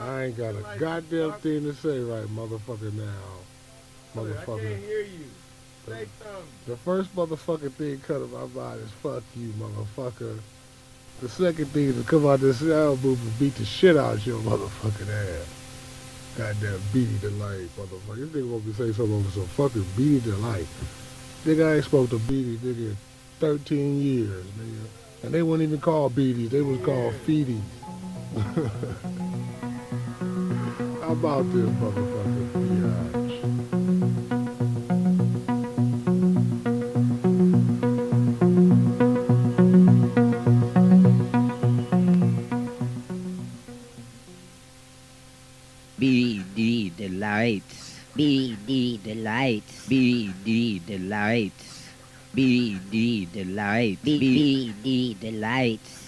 I ain't got a goddamn thing to say right motherfucker now. Motherfucker. I can't hear you. Say something. The first motherfucking thing coming out of my mind is fuck you, motherfucker. The second thing to come out of this sound booth and beat the shit out of your motherfucking ass. Goddamn beating the light, motherfucker. This nigga won't be saying something over some fucking beating the light. Nigga, I ain't spoke to Beatty, nigga, in 13 years, nigga. And they weren't even called Beatties, they was called Feeties. How about this motherfucker, biatch? Be the lights.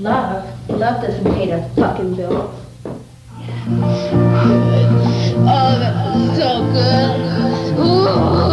Love doesn't pay the fucking bills. Oh, that was so good. Oh, yeah.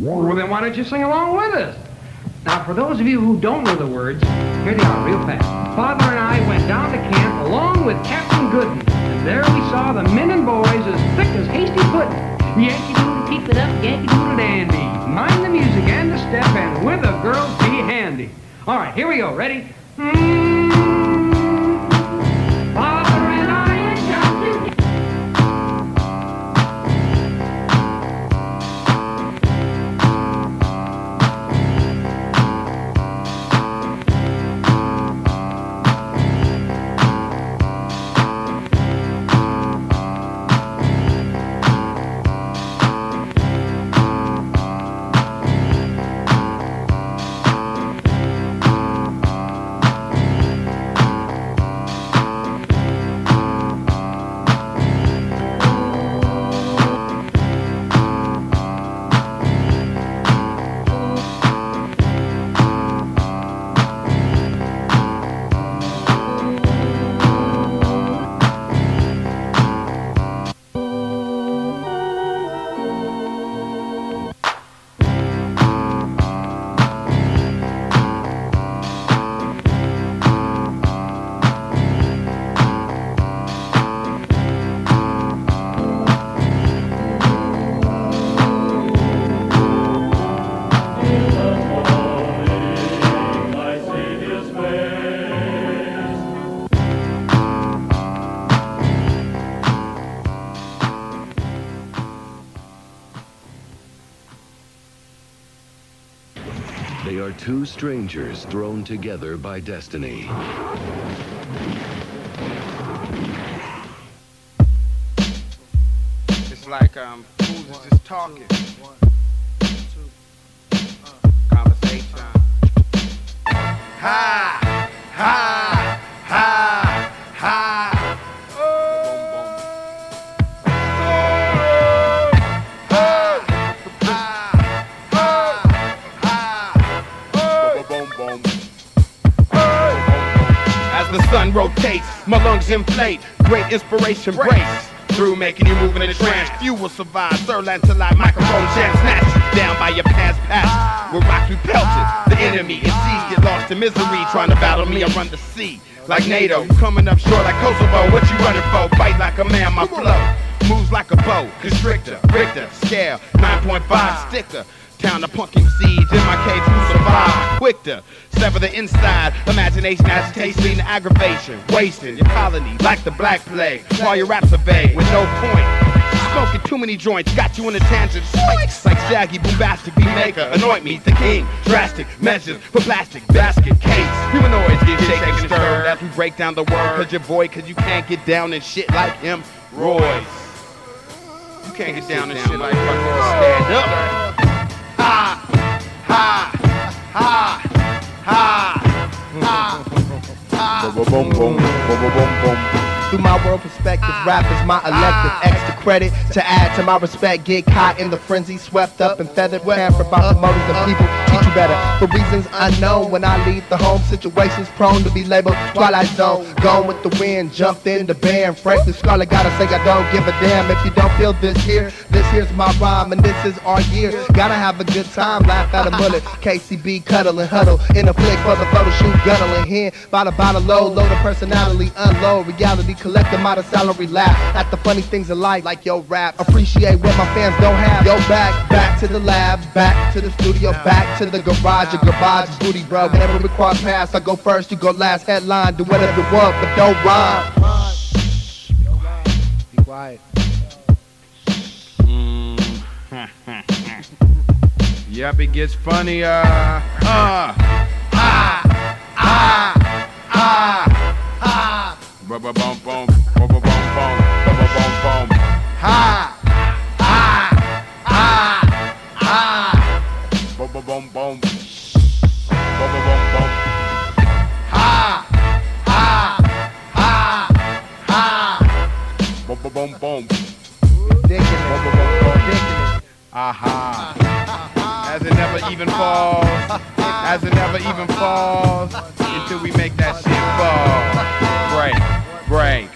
Well, then why don't you sing along with us? Now, for those of you who don't know the words, here they are real fast. Father and I went down to camp along with Captain Gooden, and there we saw the men and boys as thick as hasty pudding. Yankee Doodle, keep it up, Yankee Doodle dandy. Mind the music and the step, and with the girls be handy. All right, here we go. Ready? Two strangers thrown together by destiny. It's like fools is just talking. Conversation. Ha! Ha! Ha! Ha! The sun rotates, my lungs inflate, great inspiration breaks through, making you move in a trance. Few will survive, sir, until I microphone jam, snatch you down by your past past. We're rocked, repelted, the enemy is seized, get lost in misery, trying to battle me, I run the sea, like NATO, coming up short like Kosovo, what you running for? Fight like a man, my flow moves like a bow, constrictor, Richter, scale, 9.5 sticker. Town of pumpkin seeds, in my case, who survive? Quick to sever the inside, imagination, agitation, aggravation, wasting your colony like the black plague. While your raps are vague with no point, smoking too many joints, got you in a tangent. Swikes like shaggy, bombastic, beatmaker, anoint me the king. Drastic measures for plastic basket case. Humanoids get shaken and stirred as we break down the word. Cause your boy, cause you can't get down and shit like him, Royce. You can't get down and shit like fucking stand up. Ha! Ha! Ha! Ha! Ha! Boom, boom, boom, boom, boom, boom. Through my world perspective, rap is my elective. Extra credit to add to my respect. Get caught in the frenzy, swept up and feathered. Pampered about the motives of people, teach you better. For reasons unknown, when I leave the home, situations prone to be labeled Twilight Zone. Gone with the wind, jumped in the band. Frankly, Scarlett gotta say I don't give a damn. If you don't feel this here, this here's my rhyme. And this is our year, gotta have a good time. Laugh at a mullet, KCB cuddle and huddle. In a flick for the photo shoot, guddle and hand. By the bottle, low, load of personality, unload reality. Collect them out of salary, laugh at the funny things in life, like yo rap. Appreciate what my fans don't have. Yo back, back to the lab, back to the studio, back to the garage. Your garage is booty, bro. Whenever we cross paths, I go first, you go last. Headline, do whatever you want, but don't rhyme. Shh, be quiet. Be quiet. Yep, it gets funnier. Bum bum bum bum bum bum bum bum bum. Ha ha ha ha. Bum bum bum bum bum bum bum. Ha ha ha ha. Bum bum bum bum. Ridiculous. Bum bum bum bum. Ridiculous. Aha. As it never even falls. As it never even falls. Until we make that shit fall. Break, break.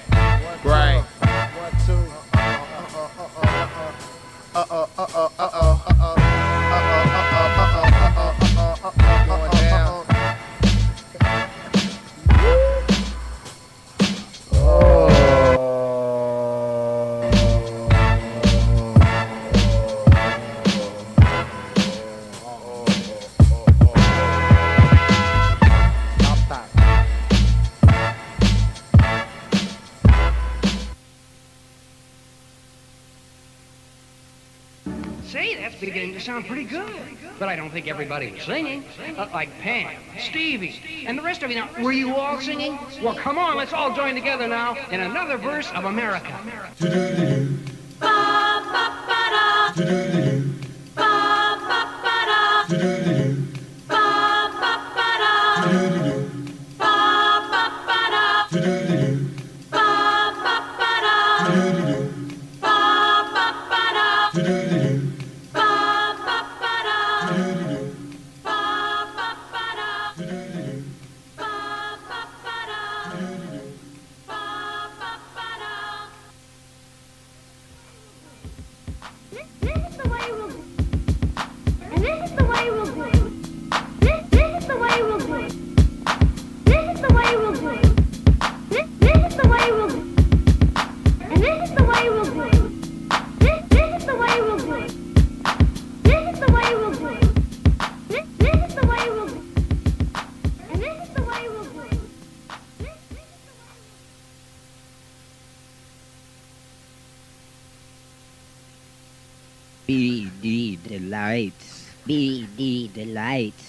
Beginning to sound pretty good, but I don't think everybody was singing, like Pam, Stevie, and the rest of you. Now, were you all singing? Well, come on, let's all join together now in another verse of America. The lights. Be the lights.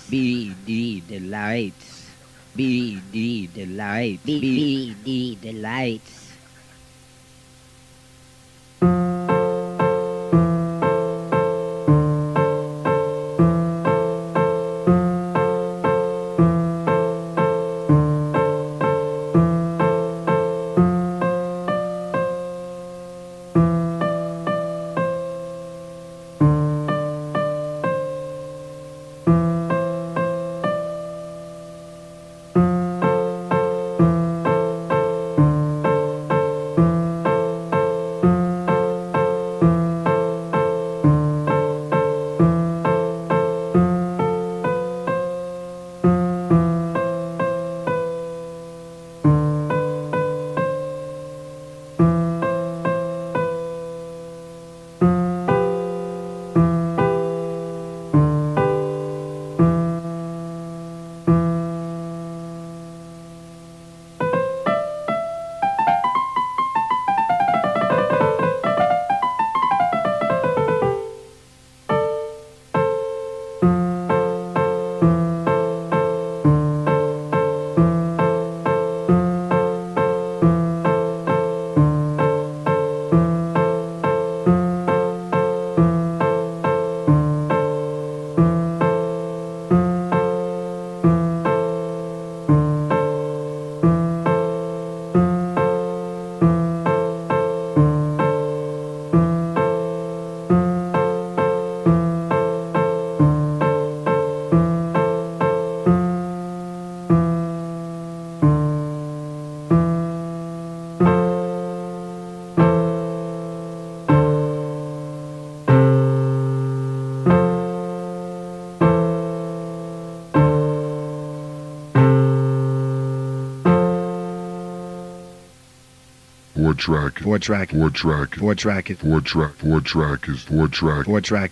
Four track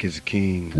is king.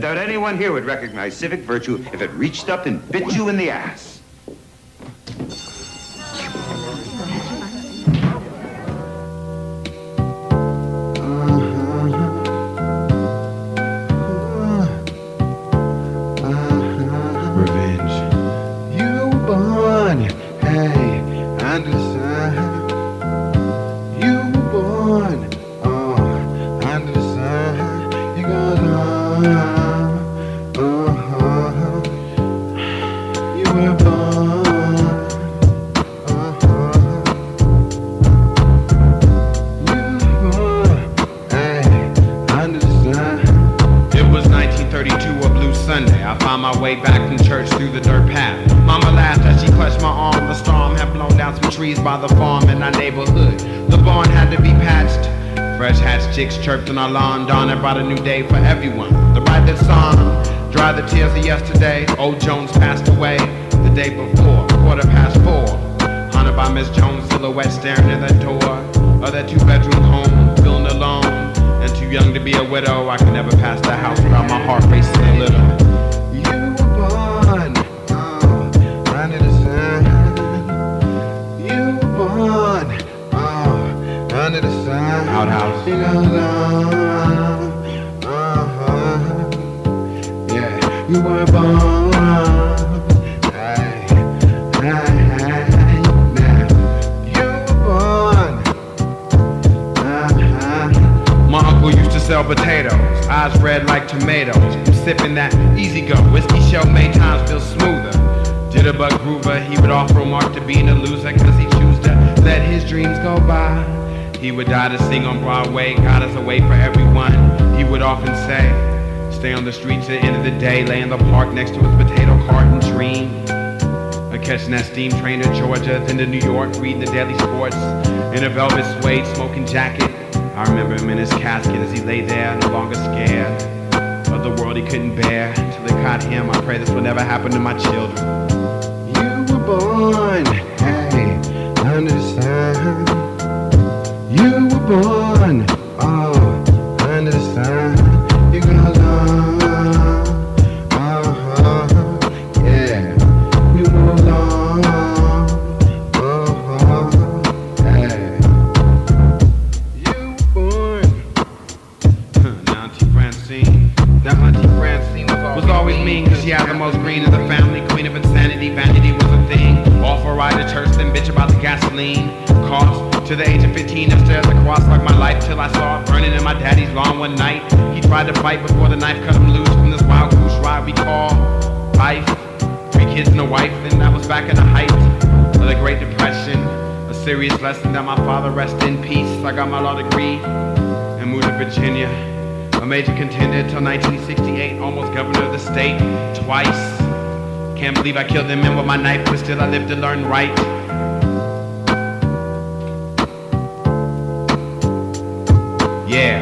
doubt anyone here would recognize civic virtue if it reached up and bit you in the ass. Chirped on our lawn, dawn and brought a new day for everyone. The right that song, dry the tears of yesterday. Old Jones passed away the day before, 4:15. Haunted by Miss Jones' silhouette staring at that door of that two-bedroom home, feeling alone and too young to be a widow. I could never pass the house without my heart racing a little. Outhouse. Yeah, you were born. You were born. My uncle used to sell potatoes, eyes red like tomatoes. From sipping that easy go, whiskey show made times feel smoother. Jitterbug groover, he would offer a mark to being a loser, cause he choose to let his dreams go by. He would die to sing on Broadway, got us away for everyone. He would often say, stay on the streets at the end of the day, lay in the park next to his potato cart and dream. Or catching that steam train to Georgia, then to New York, reading the Daily Sports in a velvet suede smoking jacket. I remember him in his casket as he lay there, no longer scared of the world he couldn't bear. Till they caught him, I pray this will never happen to my children. You were born, hey, understand. You were born, oh, understand. You're gonna learn, yeah. You were born, hey. You were born. Now Auntie Francine. Now Auntie Francine was always mean, cause she had the most green of the family. Queen of insanity, vanity was a thing. Off a ride to church, then bitch about the gasoline cost. To the age of 15, upstairs I crossed like my life till I saw it burning in my daddy's lawn one night. He tried to fight before the knife cut him loose from this wild goose ride we call life. 3 kids and a wife, and I was back in the height of the Great Depression. A serious lesson that my father rest in peace. I got my law degree and moved to Virginia. A major contender till 1968, almost governor of the state twice. Can't believe I killed them men with my knife, but still I lived to learn right. Yeah.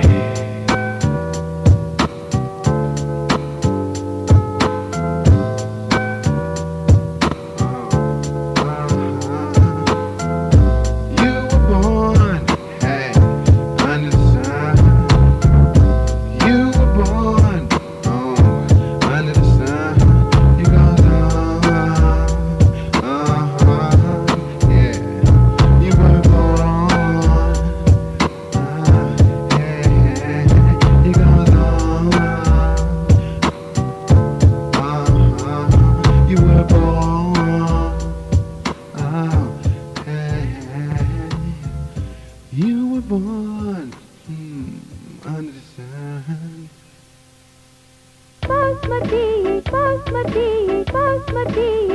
Basmati, Basmati, Basmati.